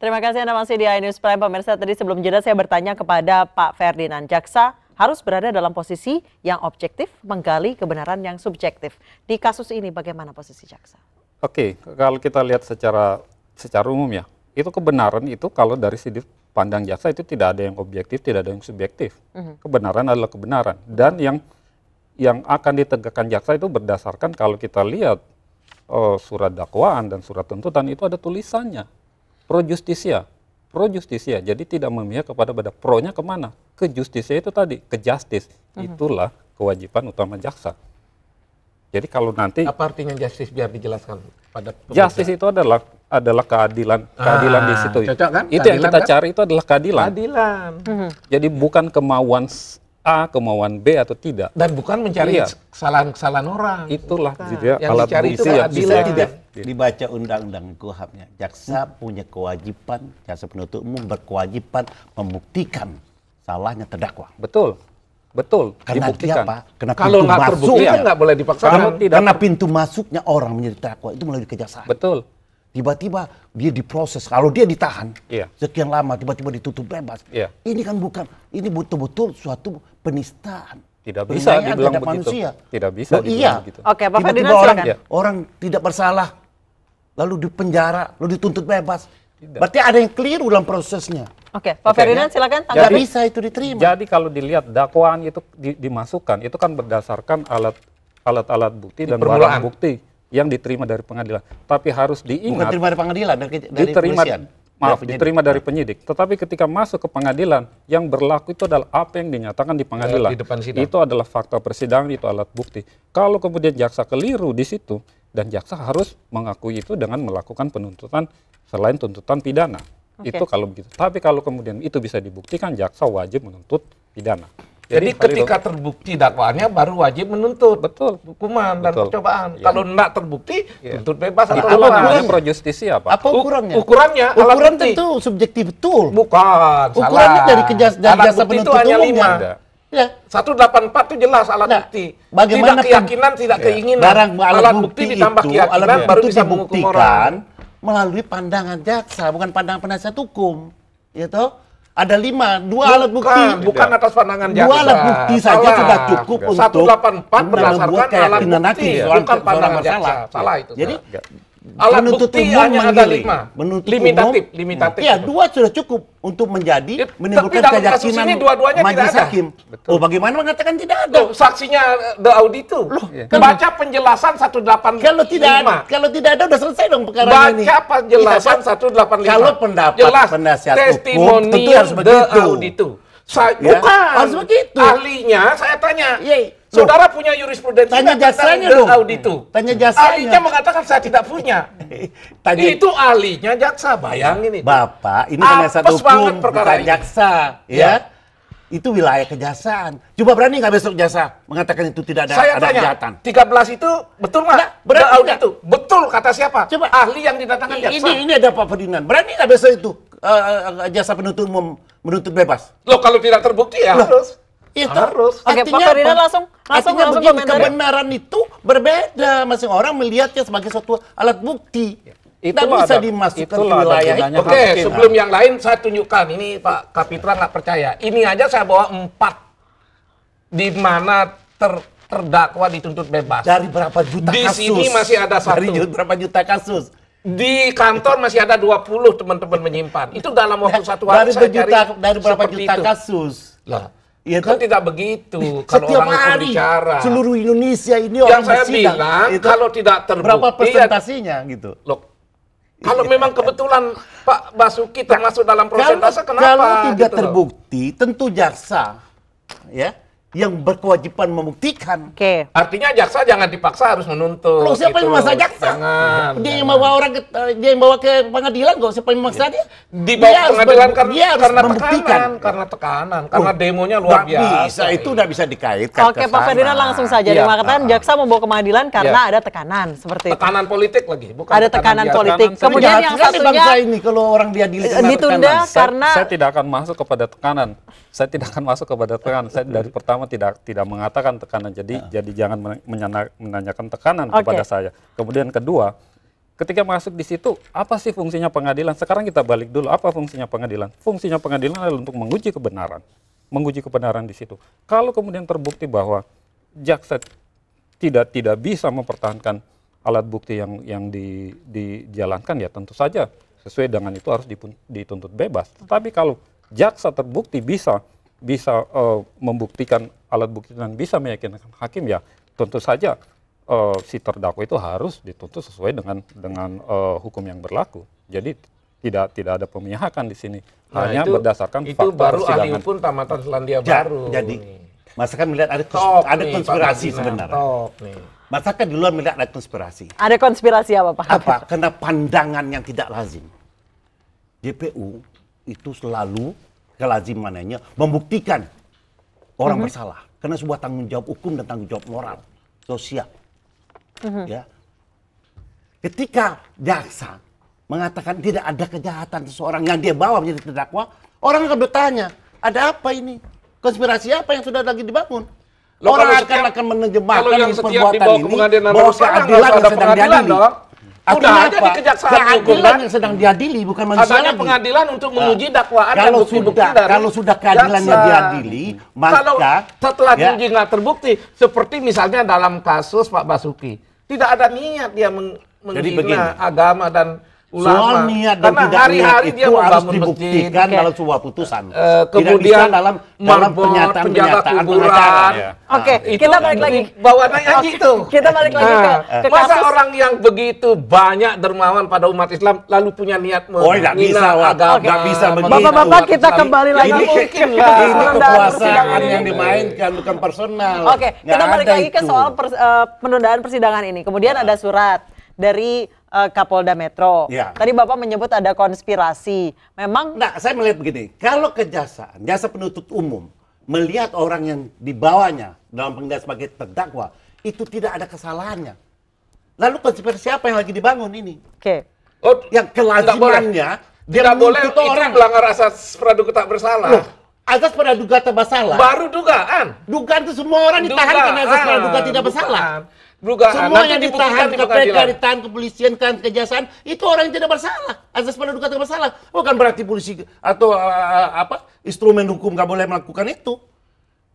Terima kasih Anda masih di iNews Prime. Pemirsa, tadi sebelum jeda saya bertanya kepada Pak Ferdinand, jaksa harus berada dalam posisi yang objektif menggali kebenaran yang subjektif. Di kasus ini bagaimana posisi jaksa? Oke, kalau kita lihat secara umum ya, itu kebenaran itu kalau dari sudut pandang jaksa itu tidak ada yang objektif, tidak ada yang subjektif. Kebenaran adalah kebenaran, dan yang akan ditegakkan jaksa itu berdasarkan kalau kita lihat surat dakwaan dan surat tuntutan itu ada tulisannya. Pro justisia, jadi tidak memihak kepada pro-nya kemana? Ke justisia itu tadi, ke justice, itulah kewajiban utama jaksa. Jadi kalau nanti... Apa artinya justice, biar dijelaskan pada pemerintah? Justice itu adalah keadilan, keadilan di situ. Cocok kan? Itu keadilan yang kita cari itu adalah keadilan. Keadilan. Jadi bukan kemauan A, kemauan B atau tidak. Dan bukan mencari kesalahan-kesalahan orang. Itulah dia alat bukti yang tidak. Dibaca undang-undang KUHAP-nya, jaksa punya kewajiban, jaksa penuntut umum berkewajiban membuktikan salahnya terdakwa. Betul, betul. Karena dibuktikan. Dia, Pak, karena kalau nggak terbukti kan nggak boleh dipaksakan. Karena pintu masuknya orang menjadi terdakwa itu melalui kejaksaan. Betul. Tiba-tiba dia diproses, kalau dia ditahan sekian lama, tiba-tiba ditutup bebas. Ini kan ini betul-betul suatu penistaan. Tidak bisa dibilang begitu. Manusia. Tidak bisa begitu. Oke, Pak Ferdinand, orang tidak bersalah, lalu dipenjara, lalu dituntut bebas. Tidak. Berarti ada yang keliru dalam prosesnya. Oke, Pak Ferdinand silakan. Tidak bisa itu diterima. Jadi kalau dilihat dakwaan itu dimasukkan, itu kan berdasarkan alat-alat bukti dan barang bukti yang diterima dari pengadilan. Tapi harus diingat. Bukan diterima dari pengadilan, dari kepolisian. Maaf, diterima dari penyidik. Tetapi ketika masuk ke pengadilan, yang berlaku itu adalah apa yang dinyatakan di pengadilan. Di depan sidang. Itu adalah fakta persidangan, itu alat bukti. Kalau kemudian jaksa keliru di situ, dan jaksa harus mengakui itu dengan melakukan penuntutan selain tuntutan pidana. Itu kalau begitu. Tapi kalau kemudian itu bisa dibuktikan, jaksa wajib menuntut pidana. Jadi ketika terbukti dakwaannya baru wajib menuntut. Betul. Hukuman dan percobaan. Kalau tidak terbukti, tuntut bebas atau hukuman. Pro justisia apa? Apa ukurannya? Ukuran tentu subjektif, betul. Bukan. Ukurannya dari jasa penuntut umum. Alat bukti itu hanya 5. Ya. 184 itu jelas alat bukti. Tidak keyakinan, tidak keinginan. Alat bukti ditambah keyakinan baru bisa menghukum orang. Melalui pandangan jaksa, bukan pandangan penasihat hukum. Gitu. Ada 5, 2 alat bukti. Bukan atas pandangan jaksa. 2 alat bukti saja sudah cukup untuk 184 berdasarkan alat bukti, bukan pandangan jaksa. Salah itu. Jadi alat bukti hanya ada 5. Limitatif. Ya, 2 sudah cukup untuk menimbulkan keyakinan majelis hakim. Oh, bagaimana mengatakan tidak ada? Saksinya the auditor. Baca penjelasan 185. Kalau tidak ada sudah selesai dong perkara ini. Baca penjelasan 185. Kalau pendapat penasihat hukum tentu harus begitu. Bukan harus begitu. Ahlinya saya tanya. Saudara punya jurisprudensi, tanya jasanya dong. Tanya jasanya. Ahlinya mengatakan saya tidak punya. Itu ahlinya jaksa, bayangin itu. Bapak, ini penasihat hukum, bukan jaksa, ya. Itu wilayah kejaksaan. Coba berani nggak besok jaksa mengatakan itu tidak ada kejahatan? 13 itu betul nggak? Berani nggak? Betul kata siapa? Coba ahli yang didatangkan jaksa. Ini ada Pak Ferdinand. Berani nggak besok itu jasa penuntut umum menuntut bebas? Loh, kalau tidak terbukti ya harus. Itu harus. Oke, Pak Ferdinand langsung komentar. Kebenaran itu berbeda, masing orang melihatnya sebagai suatu alat bukti. Tidak bisa dimasukkan ke wilayah itu. Oke, sebelum yang lain saya tunjukkan ini, Pak Kapitra nggak percaya. Ini aja saya bawa 4 di mana terdakwa dituntut bebas. Dari berapa juta kasus? Di sini masih ada 1. Dari berapa juta kasus? Di kantor masih ada 20 teman-teman menyimpan. Itu dalam waktu 1 hari saya cari. Dari berapa juta kasus? Lah. Ya, kan tidak begitu. Kalau orang hari, bicara seluruh Indonesia ini orang yang bersidang, saya bilang itu, kalau tidak terbukti berapa persentasinya gitu. Loh, kalau memang kebetulan Pak Basuki termasuk dalam persentase, kenapa? Kalau tidak terbukti, tentu jaksa yang berkewajiban membuktikan. Artinya jaksa jangan dipaksa harus menuntut. Loh, siapa yang memaksa jaksa? Dia yang bawa orang, dia yang bawa ke pengadilan kok. Siapa yang memaksa dia? Dibawa pengadilan karena tekanan, karena demonya luar biasa. Itu udah bisa dikaitkan. Oke, Pak Ferdinand langsung saja mengatakan jaksa membawa pengadilan karena ada tekanan seperti itu. Tekanan politik lagi, bukan? Ada tekanan politik. Kemudian yang satunya ini kalau orang dia ditunda karena saya tidak akan masuk kepada tekanan. Saya dari pertama tidak mengatakan tekanan. Jadi jangan menanyakan tekanan kepada saya. Kemudian kedua, Ketika masuk di situ, apa sih fungsinya pengadilan? Sekarang kita balik dulu, apa fungsinya pengadilan? Fungsinya pengadilan adalah untuk menguji kebenaran. Menguji kebenaran di situ. Kalau kemudian terbukti bahwa jaksa tidak bisa mempertahankan alat bukti yang dijalankan, ya tentu saja sesuai dengan itu harus dituntut bebas. Tapi kalau jaksa terbukti bisa membuktikan alat bukti dan bisa meyakinkan hakim, ya tentu saja si terdakwa itu harus dituntut sesuai dengan hukum yang berlaku. Jadi tidak ada pemihakan di sini. Hanya itu, berdasarkan fakta persidangan. Itu baru ahli pun tamatan Selandia Baru. Jadi masyarakat melihat ada konspirasi sebenarnya. Masyarakat di luar melihat ada konspirasi. Ada konspirasi apa, Pak? Apa? Karena pandangan yang tidak lazim. JPU itu selalu kelazimannya membuktikan orang bersalah. Karena sebuah tanggung jawab hukum dan tanggung jawab moral, sosial. Ya. Ketika jaksa mengatakan tidak ada kejahatan seseorang yang dia bawa menjadi terdakwa, orang akan bertanya, ada apa ini? Konspirasi apa yang sudah lagi dibangun? Loh, orang akan menerjemahkan perbuatan ini bahwa keadilan yang sedang diadili. Artinya apa? Keadilan yang sedang diadili, bukan manusia lagi. Adanya pengadilan untuk menguji dakwaan dan bukti-bukti dari jaksa. Kalau sudah keadilannya diadili, maka setelah diuji nggak terbukti, seperti misalnya dalam kasus Pak Basuki, tidak ada niat dia menghina agama dan ulama. Soal niat dan tidak niat itu harus dibuktikan dalam sebuah putusan. Kemudian dalam pernyataan pengacara. Oke, kita balik lagi. Bawaannya gitu. Kita balik lagi ke masa orang yang begitu banyak dermawan pada umat Islam lalu punya niat menghina agama. Nggak bisa begitu. Bapak-bapak, kita kembali lagi. Ini kekuasaan yang dimainkan, bukan personal. Oke, kita balik lagi ke soal penundaan persidangan ini. Kemudian ada surat dari Kapolda Metro. Ya. Tadi Bapak menyebut ada konspirasi. Memang nah, saya melihat begini, kalau kejaksaan, jasa penuntut umum melihat orang yang dibawanya dalam penggeledahan sebagai terdakwa itu tidak ada kesalahannya. Lalu konspirasi apa yang lagi dibangun ini? Oke. Oh, yang kelazimannya dia menuntut orang melanggar asas praduga tak bersalah. Loh. Asas praduga tak bersalah. Baru dugaan. Dugaan itu semua orang ditahan karena asas praduga tidak bersalah. Dugaan. Semua yang ditahan KPK, ditahan kepolisian, kan kejaksaan, itu orang yang tidak bersalah. Asas praduga tidak bersalah. Bukan berarti polisi atau apa instrumen hukum nggak boleh melakukan itu.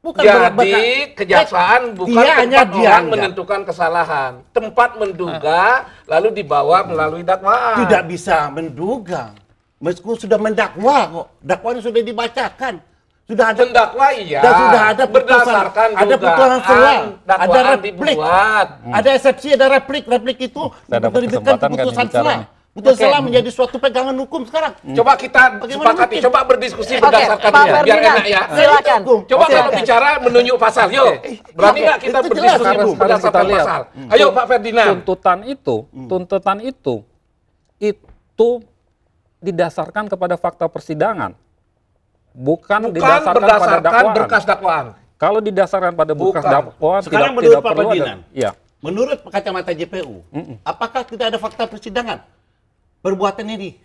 Bukan. Jadi kejaksaan bukan tempat orang menentukan kesalahan. Tempat menduga lalu dibawa melalui dakwaan. Tidak bisa menduga. Meskipun sudah mendakwa kok. Dakwaannya sudah dibacakan. Sudah ada dakwa, iya. Dan sudah ada berdasarkan dugaan, ada putusan selah, ada replik, ada eksepsi, ada replik itu menerbitkan keputusan selah. Putusan selah menjadi suatu pegangan hukum sekarang. Coba kita sepakati, coba berdiskusi berdasarkan dia, biar enak ya. Silakan. Coba kalau bicara menunjuk pasal, yuk. Berani nggak kita berdiskusi berdasarkan pasal? Ayo Pak Ferdinand. Tuntutan itu didasarkan kepada fakta persidangan. Bukan berdasarkan pada berkas dakwaan. Kalau didasarkan pada berkas dakwaan, sekarang menurut Pak Ferdinand, ya. Menurut kacamata JPU, apakah tidak ada fakta persidangan perbuatan ini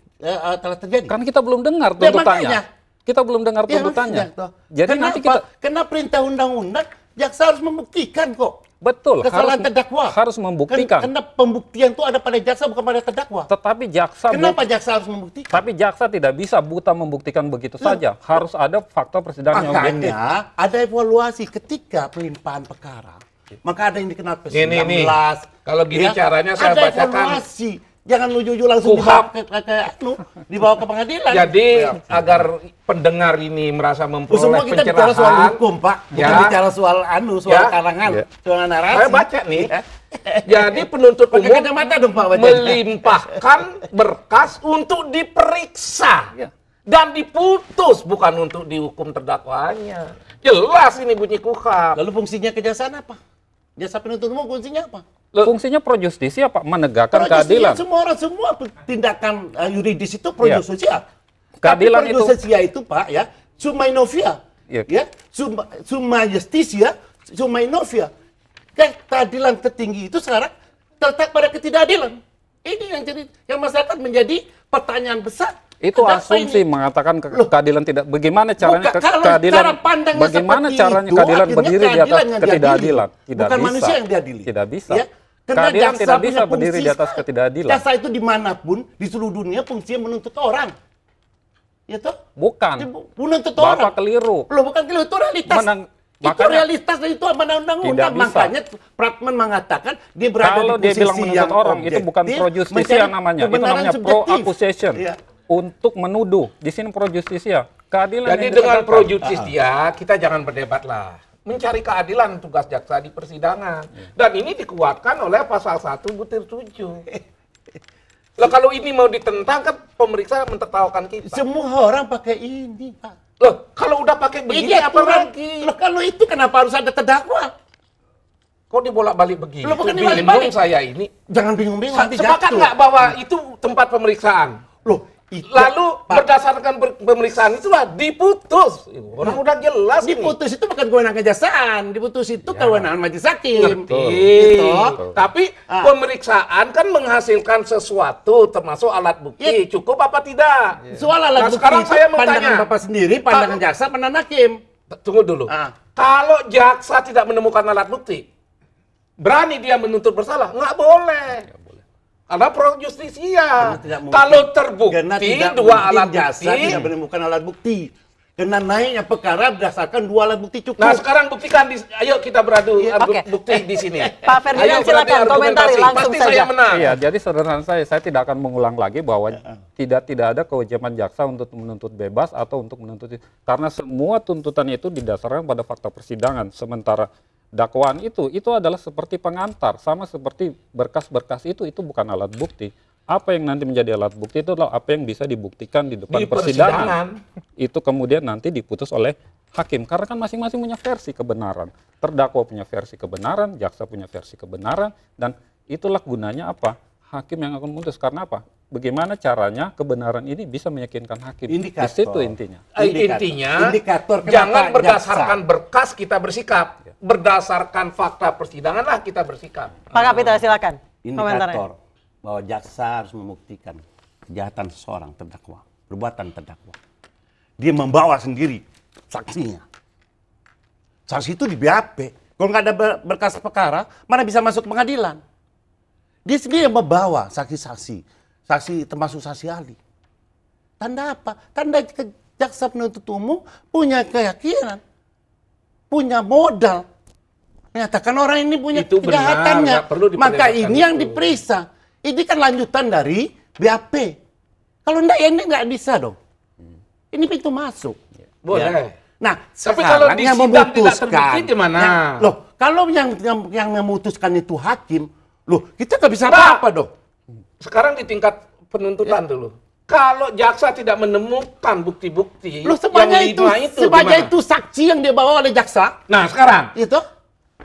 telah terjadi? Kan kita belum dengar tuntutannya. Kita belum dengar tuntutannya. Jadi nanti kita kena perintah undang-undang, jaksa harus membuktikan kok. Betul, kesalahan terdakwa harus membuktikan. Karena pembuktian itu ada pada jaksa bukan pada terdakwa. Tetapi jaksa kenapa jaksa harus membuktikan? Tapi jaksa tidak bisa buta membuktikan begitu saja. Harus ada fakta persidangan yang objektif. Makanya ada evaluasi ketika pelimpahan perkara. Maka ada yang dikenal persidangan belas. Kalau gini caranya saya bacakan. Ada evaluasi. Jangan lucu-lucu langsung dibawa ke pengadilan. Jadi agar pendengar ini merasa memperoleh pencerahan. Semua kita bicara soal hukum, Pak. Bukan bicara soal soal karangan, soal narasi. Saya baca nih. Jadi penuntut umum melimpahkan berkas untuk diperiksa. Dan diputus, bukan untuk dihukum terdakwanya. Jelas ini bunyi KUHAP. Lalu fungsinya kejaksaan apa? Jasa penuntut umum fungsinya apa? Fungsinya pro justisia, Pak, menegakkan keadilan. Semua tindakan yuridis itu pro justisia. Keadilan itu. Pro justisia itu, Pak, ya, summa inovia, ya, summa justisia, summa inovia. Keadilan tertinggi itu sekarang terletak pada ketidakadilan. Ini yang jadi yang masyarakat menjadi pertanyaan besar. Itu asumsi mengatakan keadilan tidak. Bagaimana caranya keadilan? Bagaimana caranya keadilan berdiri di atas ketidakadilan? Tidak bisa. Bukan manusia yang diadili. Tidak bisa. Karena keadilan jaksa tidak bisa berdiri di atas ketidakadilan. Jaksa itu dimanapun di seluruh dunia fungsinya menuntut orang. Ya toh? Bukan. Menuntut orang. Bapak keliru. Loh, bukan keliru, itu realitas. Itu realitas dan itu amanah undang-undang. Makanya Pratman mengatakan dia berada kalau di posisi yang objektif. Kalau dia bilang menuntut orang, itu bukan pro justisia namanya. Itu namanya subjektif. Pro accusation. Ya. Untuk menuduh. Di sini pro justisia. Keadilan. Jadi dengan pro justisia kita jangan berdebat lah. Mencari keadilan tugas jaksa di persidangan. Dan ini dikuatkan oleh pasal 1 butir 7. Lah kalau ini mau ditentang kan pemeriksa mentertawakan kita. Semua orang pakai ini, Pak. Loh, kalau udah pakai begini apa lagi? Loh, kalau itu kenapa harus ada terdakwa? Kok dibolak-balik begini? Loh, bukan bingung saya ini. Jangan bingung-bingung. Sepakat nggak bahwa itu tempat pemeriksaan? Loh, lalu berdasarkan pemeriksaan itulah diputus. Orang udah jelas diputus nih. Itu bukan kewenangan kejaksaan, diputus itu kewenangan majelis hakim. Tapi pemeriksaan kan menghasilkan sesuatu termasuk alat bukti. Cukup apa tidak? Soal alat bukti sekarang saya pandangan Bapak sendiri, pandangan jaksa, pandangan hakim. Tunggu dulu. Kalau jaksa tidak menemukan alat bukti, berani dia menuntut bersalah? Nggak boleh. Karena pro justisia. Kalau terbukti dua alat bukti, tidak menemukan alat bukti. Karena naiknya perkara berdasarkan dua alat bukti cukup. Nah sekarang buktikan, ayo kita beradu bukti di sini. Pak Ferdinand silakan komentari langsung saja. Pasti saya menang. Iya, jadi sederhana saya tidak akan mengulang lagi bahwa tidak ada kewajiban jaksa untuk menuntut bebas atau untuk menuntut. Karena semua tuntutan itu didasarkan pada fakta persidangan. Sementara dakwaan itu adalah seperti pengantar, sama seperti berkas-berkas itu bukan alat bukti. Apa yang nanti menjadi alat bukti itu adalah apa yang bisa dibuktikan di depan persidangan. Itu kemudian nanti diputus oleh hakim. Karena kan masing-masing punya versi kebenaran. Terdakwa punya versi kebenaran, jaksa punya versi kebenaran, dan itulah gunanya apa? Hakim yang akan memutus. Karena apa? Bagaimana caranya kebenaran ini bisa meyakinkan hakim? Indikator. Di situ intinya. Indikator. Jangan berdasarkan berkas kita bersikap. Berdasarkan fakta persidanganlah kita bersikap. Pak Kapitra silakan. Indikator bahwa jaksa harus membuktikan kejahatan seorang terdakwa, perbuatan terdakwa. Dia membawa sendiri saksinya. Saksi itu di BAP. Kalau nggak ada berkas perkara, mana bisa masuk pengadilan? Dia sendiri yang membawa saksi-saksi. Saksi termasuk saksi ahli. Tanda apa? Tanda jaksa penuntut umum punya keyakinan, punya modal. Nyatakan orang ini punya itu kejahatannya. Benar, maka ini itu yang diperiksa. Ini kan lanjutan dari BAP. Kalau enggak ya ini nggak bisa dong. Ini pintu masuk. Boleh. Ya. Nah, tapi kalau yang memutuskan gimana? Loh, kalau yang memutuskan itu hakim, loh kita nggak bisa apa-apa dong. Sekarang di tingkat penuntutan dulu. Kalau jaksa tidak menemukan bukti-bukti, sebanyak itu saksi yang dibawa oleh jaksa. Nah sekarang, itu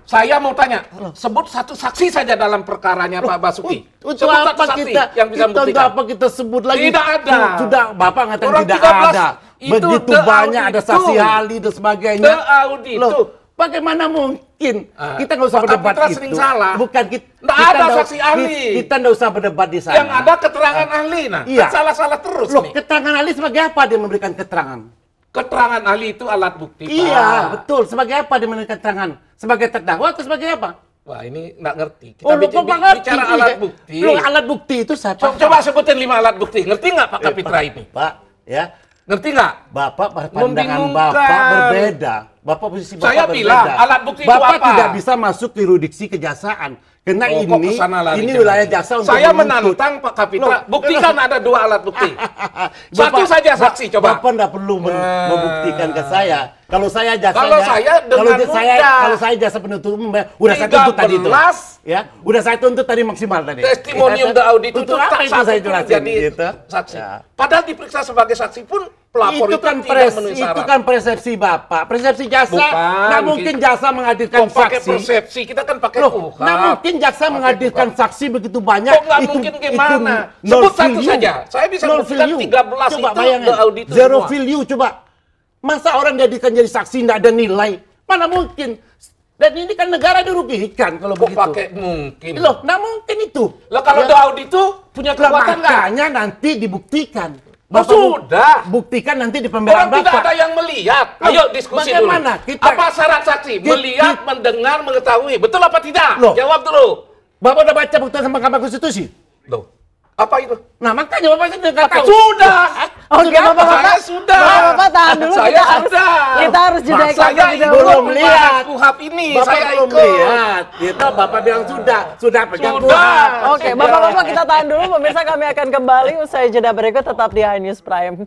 saya mau tanya, sebut satu saksi saja dalam perkaranya Pak Basuki. Untuk apa kita yang bisa membuktikan? Apa kita sebut lagi? Tidak ada. Sudah Bapak mengatakan tidak ada. Begitu banyak ada saksi ahli dan sebagainya. Audit itu. Bagaimana mungkin kita nggak usah berdebat itu? Salah. Bukan kita ada saksi ahli. Kita nggak usah berdebat di sana. Yang ada keterangan ahli, nah salah-salah terus. Loh, keterangan ahli sebagai apa dia memberikan keterangan? Keterangan ahli itu alat bukti. Iya, betul. Sebagai apa dia memberikan keterangan? Sebagai terdakwa atau sebagai apa? Wah, ini nggak ngerti. Kita bicara alat bukti. Loh, alat bukti itu satu. Coba sebutin 5 alat bukti. Ngerti nggak Pak Kapitra ini? Pak, ya. Ngerti nggak? Bapak, pandangan Bapak berbeda. Bapak posisi Bapak saya berbeda. Bilang, alat bukti itu Bapak apa? Tidak bisa masuk yuridiksi kejaksaan. Karena ini wilayah jaksa untuk saya menuntut. Menantang Pak Kapitra. Buktikan ada 2 alat bukti. Satu saja saksi, coba. Bapak tidak perlu membuktikan ke saya. Kalau saya jaksanya, kalau saya jasa penuntut umum, udah saya tuntut tadi itu. Ya, udah saya tuntut tadi maksimal tadi. Testimonium the audit itu saya jelasin gitu. Saksi. Padahal diperiksa sebagai saksi pun pelapor itu kan tidak memenuhi syarat. Itu kan persepsi Bapak, persepsi jaksa. Nggak mungkin jaksa menghadirkan saksi. Pakai persepsi, kita kan pakai KUHP. Nggak mungkin jaksa menghadirkan saksi begitu banyak. Kok nggak mungkin gimana? Sebut satu saja. Saya bisa buktikan 13 itu the audit itu. Zero value coba. Masa orang dijadikan jadi saksi tidak ada nilai? Mana mungkin? Dan ini kan negara dirugikan kalau begitu. Pakai mungkin. Loh, nggak mungkin itu. Loh, kalau Daud itu punya kekuatan nggak? Makanya nanti dibuktikan. Bapak sudah. Buktikan nanti di pembelaan Bapak. Orang tidak ada yang melihat. Ayo diskusi dulu. Apa syarat saksi? Melihat, mendengar, mengetahui. Betul apa tidak? Jawab dulu. Bapak udah baca putusan Mahkamah Konstitusi? Loh, apa itu? Nah, makanya Bapak sudah tahu. Sudah. Oke, Bapak sudah. Bapak tahan dulu. Saya sudah. Kita harus jeda kita belum lihat KUHP ini. Saya belum lihat. Kita Bapak bilang sudah. Sudah pegang KUHP. Oke, Bapak-bapak kita tahan dulu. Pemirsa, kami akan kembali usai jeda berikut tetap di iNews Prime.